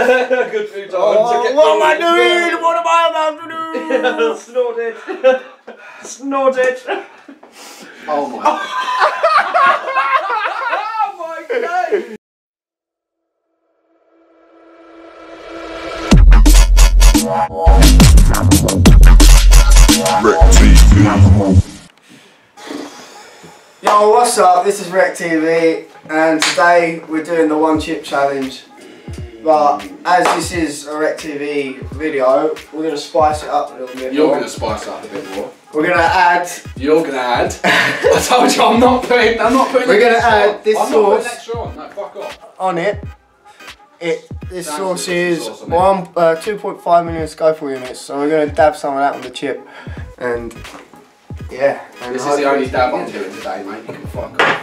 Good food time. Oh, what am I doing? What am I about to do? Snort it. Snort it. Oh my. Oh my God. Wrecked TV. Yo, what's up? This is Wrecked TV, and today we're doing the one chip challenge. But as this is a Wrecked TV video, we're going to spice it up a little bit. You're going to spice it up a bit more. We're going to add. You're going to add. I told you I'm not putting. We're going to add this sauce. Extra on. No, fuck off. On it. This sauce is 2.5 million Scoville units. So we're going to dab some of that on the chip. And yeah. And this is the only dab I'm doing today, mate. You can fuck off.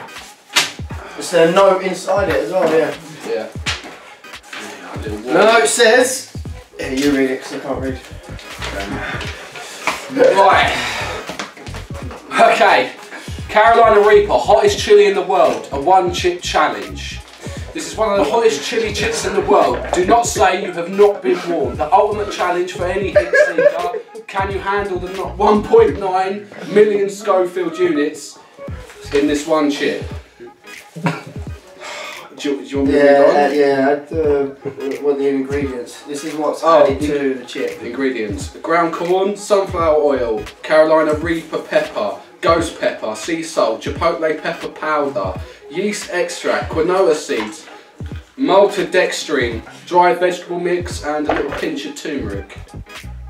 Is there a note inside it as well? Yeah. Yeah. No, it says. Yeah, you read it because I can't read. Right. Okay. Carolina Reaper, hottest chili in the world. A one chip challenge. This is one of the hottest chili chips in the world. Do not say you have not been warned. The ultimate challenge for any hit seeker. Can you handle the 1.9 million Scoville units in this one chip? Do you want me to what are the ingredients? This is what's added to the chip. Ingredients: ground corn, sunflower oil, Carolina Reaper pepper, ghost pepper, sea salt, chipotle pepper powder, yeast extract, quinoa seeds, maltodextrin, dried vegetable mix, and a little pinch of turmeric.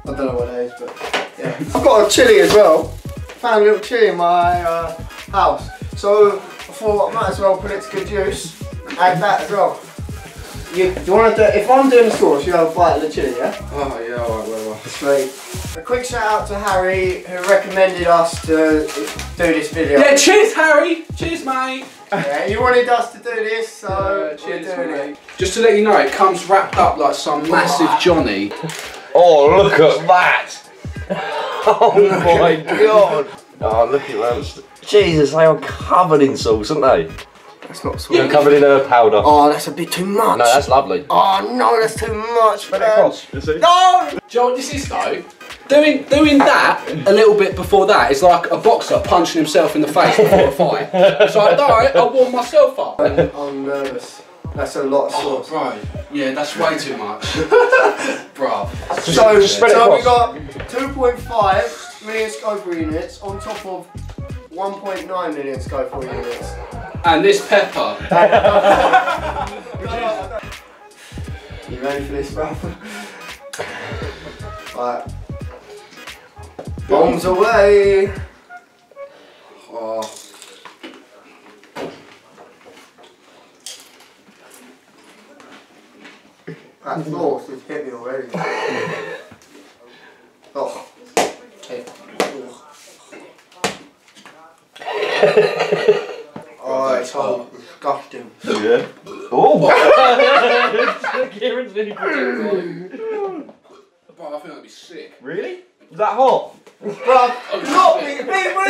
I don't know what that is, but yeah. I've got a chilli as well. Found a little chilli in my house. So I thought I might as well put it to good use. Add that as well. You want to do, if I'm doing the sauce, you have a bite of the chili, yeah? Oh yeah, alright, well. Sweet. A quick shout out to Harry who recommended us to do this video. Yeah, cheers Harry! Cheers mate! Yeah, you wanted us to do this, so cheers, we're doing it. Just to let you know, it comes wrapped up like some massive Johnny. Oh, look at that! Oh my God! Oh, look at that. Jesus, they are covered in sauce, aren't they? That's not sweet. You're covered in a powder. Oh, that's a bit too much. No, that's lovely. Oh no, that's too much. But no! John, this is though. Doing that a little bit before that is like a boxer punching himself in the face before a fight. So I die, I warm myself up. I'm nervous. That's a lot of sauce. Oh, bro. Yeah, that's way too much. Bro. So we got 2.5 million Scoville units on top of 1.9 million Scoville units. And this pepper. You ready for this, bro? Right. Bombs away. Oh. That sauce has hit me already. Oh. Okay. Oh. Oh, it's all disgusting. Yeah. Oh! Kieran's really good. But I think that'd be sick. Really? Was that hot? Bruh, not me, people in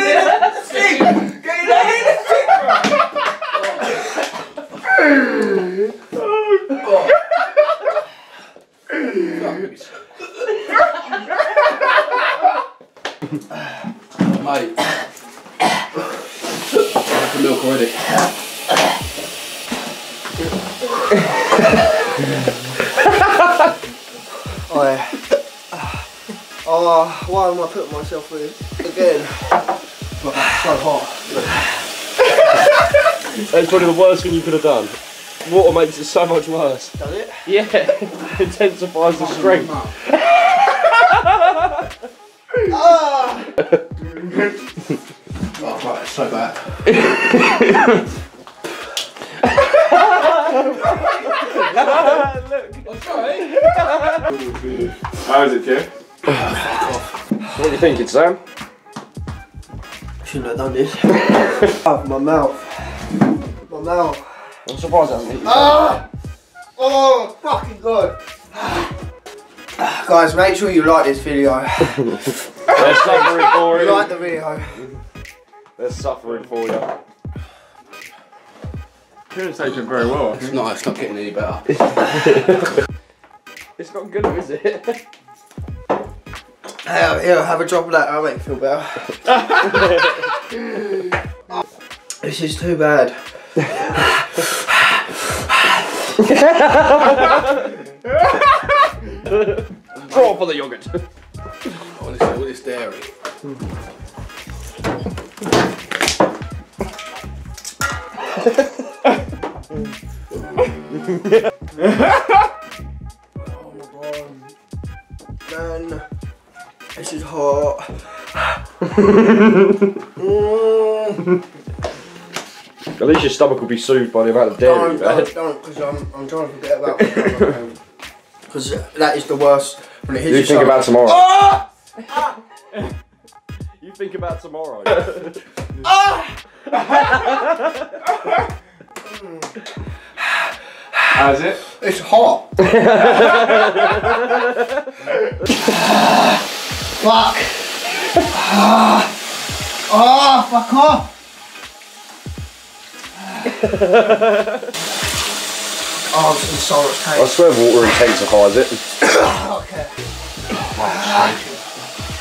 sick! Get in sick, bruh! Oh, God. Mate. Milk already. Oh yeah. Oh, why am I putting myself in again? So hot. That's probably the worst thing you could have done. Water makes it so much worse. Does it? Yeah. It intensifies the strength. Ah. Oh, right, that's so bad. Look. Sorry. How is it, Kev? What are you thinking, Sam? Shouldn't have done this. Oh, my mouth. My mouth. I'm surprised I haven't hit you. Ah! Oh, fucking God. Guys, make sure you like this video. That's so very boring. You like the video. They're suffering for you. Kieran's taking very well. It's not getting any better. It's not good, is it? Here, have a drop of that. I'll make you feel better. This is too bad. Draw for the yogurt. Honestly, all this dairy. Oh my god. Man, this is hot. At least your stomach will be soothed by the amount of dairy. Don't, because I'm trying to forget about it. Because that is the worst when it hits you. Think about tomorrow. Oh! You think about tomorrow. How's it? It's hot. Fuck. Oh, fuck off. Oh, it's so much taste. I swear water intensifies it. Okay. Oh,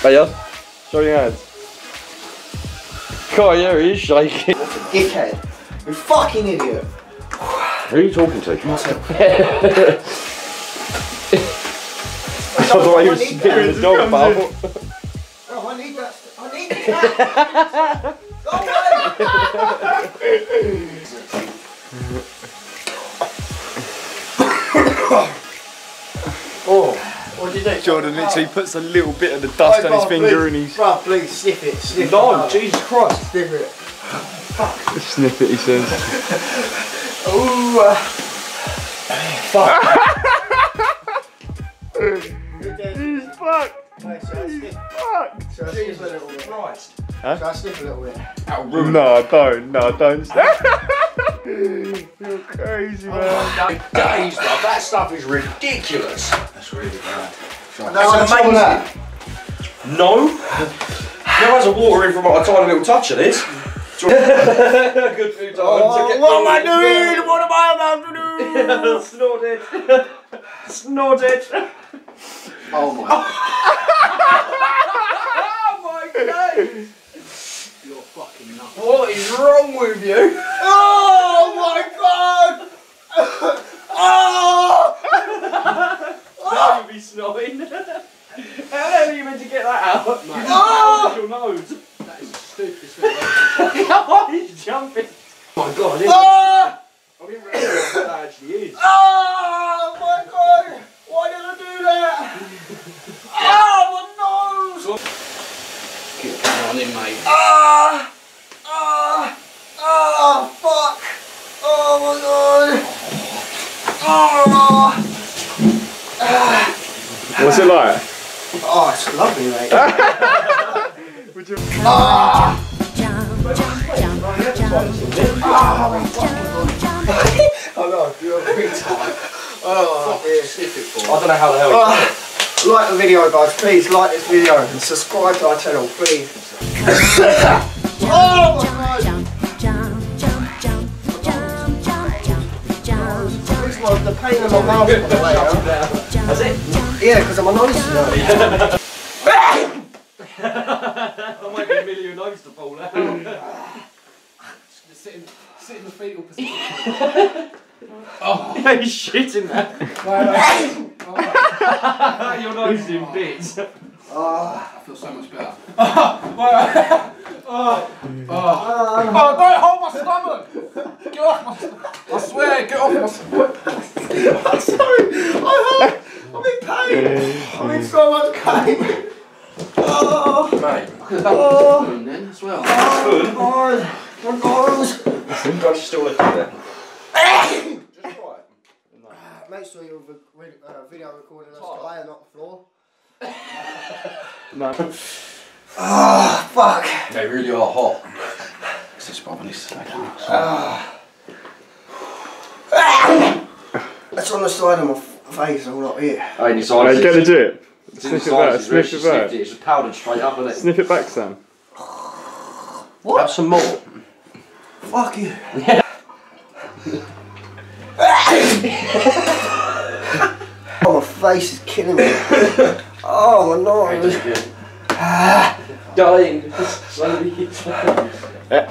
hey, yeah. Show your hands. God, yeah, he's shaking. That's a dickhead. You fucking idiot. Who are you talking to? Myself. That's the way you were spitting in the dog bubble. No, I need that. I need that. Go away. Oh, what did you do? Jordan literally puts a little bit of the dust on his finger and he's. Bruh, please sniff it. Sniff it. No, Jesus Christ. Sniff it. Fuck. Sniff it, he says. Ooh, fuck. He's fucked. He's fucked. Should I sniff a little bit? Huh? Should I sniff a little bit? No, don't. No, don't. You're crazy, man. Days, that stuff is ridiculous. That's really bad. It's amazing. That. No. There was a water in from a tiny little touch of this. Good food time. Oh, what am I doing? Snorted. What am I about to do? Snorted. Snorted. Oh my. Oh my god. You're fucking nuts. What is wrong with you? Oh my god. Oh. That would be snorting. How the hell are you meant to get that out? No. Oh. Your nose. That is stupid. Why are you jumping? Oh my god, I didn't realise what that actually is. Oh my god! Why did I do that? Oh my nose! Get on in, mate. Fuck! Oh my god! What's it like? Oh, it's lovely, mate. Would you oh no, you're a big time. Oh, I don't know how the hell it like the video, guys, please like this video and subscribe to our channel, please. Oh my god! This one's the pain in my mouth on the way now. That's it? Yeah, because I'm a nose. That might be a million nose to fall out. Just sit in the fetal position. Oh, yeah, he's shitting that. Oh. Your nose is in bits. Oh. I feel so much better. Oh, don't hold my stomach! Get off my stomach! I swear, get off my stomach! I'm sorry, I'm in pain! I'm in so much pain! Oh, mate, look at that spoon then as well. Oh, my God. My God, she's still looking there. Just try it. No. Make sure you're video recording us today and not the floor. No. Oh, fuck. They really are hot. Is this Bob and his side? That's on the side of my face, I'm not here. Oh, and your side is going to do it. Sniff it back, sniff it back. It's powdered straight up, isn't it? Sniff it back, Sam. What? Have some more. Fuck you. Yeah. Oh, face is killing me. Oh my lord. Dying.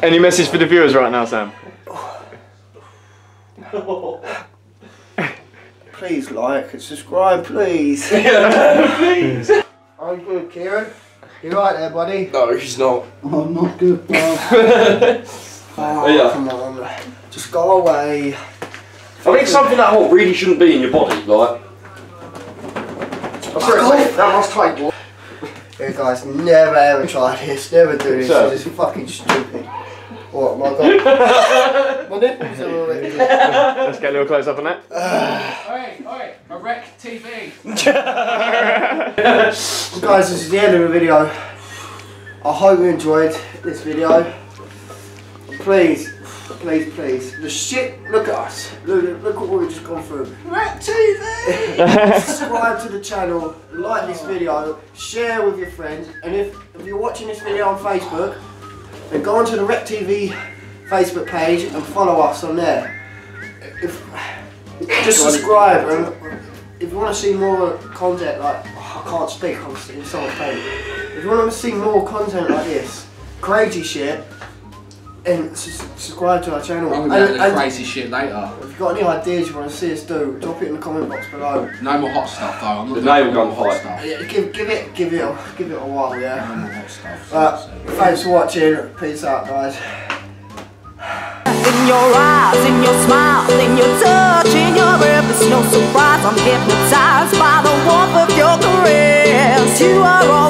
Any message for the viewers right now, Sam? Please like and subscribe, please. Please. I'm good, Kieran. You right there, buddy? No, he's not. Oh, I'm not good, bro. Oh, yeah. Come on. Just go away. I think something that hot really shouldn't be in your body, like. I'm sorry, that must take. Yeah, guys, never ever try this, never do this, so it's fucking stupid. What, my god. My nipples are already. Let's get a little close up on that. Oi, a Wrecked TV. Well, guys, this is the end of the video. I hope you enjoyed this video. Please, please, please. The shit, look at us. Look at what we've just gone through. Wrecked TV! Subscribe to the channel, like this video, share with your friends, and if you're watching this video on Facebook, then go onto the Wrecked TV Facebook page and follow us on there. Just subscribe, and if you want to see more content like, oh, I can't speak, I'm in so much pain. If you want to see more content like this, crazy shit, and subscribe to our channel. I'm going to do crazy shit later. If you've got any ideas you want to see us do, drop it in the comment box below. No more hot stuff though. I'm not doing more hot stuff. Yeah, give it a while, yeah. No more hot stuff. Thanks for watching. Peace out, guys. In your eyes, in your smile, in your touch, in your breath, it's no surprise I'm hypnotized by the warmth of your caress. You are all